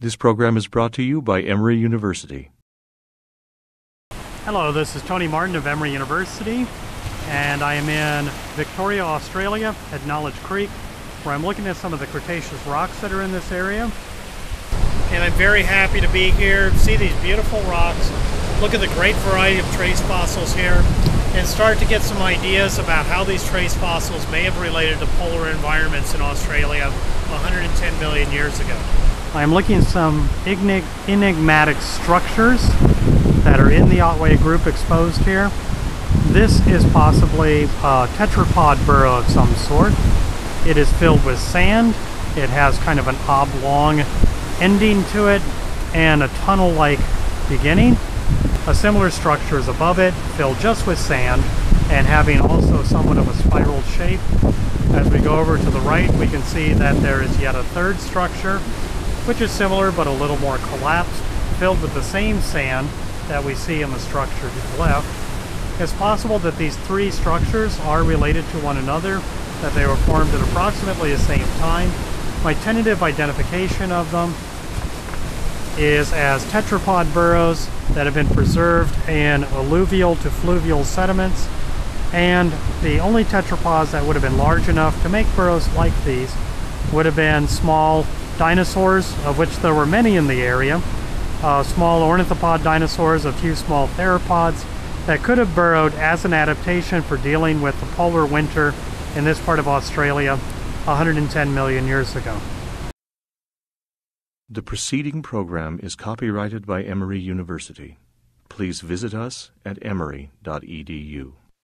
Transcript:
This program is brought to you by Emory University. Hello, this is Tony Martin of Emory University, and I am in Victoria, Australia at Knowledge Creek, where I'm looking at some of the Cretaceous rocks that are in this area. And I'm very happy to be here, see these beautiful rocks, look at the great variety of trace fossils here, and start to get some ideas about how these trace fossils may have related to polar environments in Australia 110 million years ago. I'm looking at some enigmatic structures that are in the Otway group exposed here. This is possibly a tetrapod burrow of some sort. It is filled with sand. It has kind of an oblong ending to it and a tunnel-like beginning. A similar structure is above it, filled just with sand and having also somewhat of a spiral shape. As we go over to the right, we can see that there is yet a third structure, which is similar but a little more collapsed, filled with the same sand that we see in the structure to the left. It's possible that these three structures are related to one another, that they were formed at approximately the same time. My tentative identification of them is as tetrapod burrows that have been preserved in alluvial to fluvial sediments, and the only tetrapods that would have been large enough to make burrows like these would have been small dinosaurs, of which there were many in the area, small ornithopod dinosaurs, a few small theropods that could have burrowed as an adaptation for dealing with the polar winter in this part of Australia 110 million years ago. The preceding program is copyrighted by Emory University. Please visit us at emory.edu.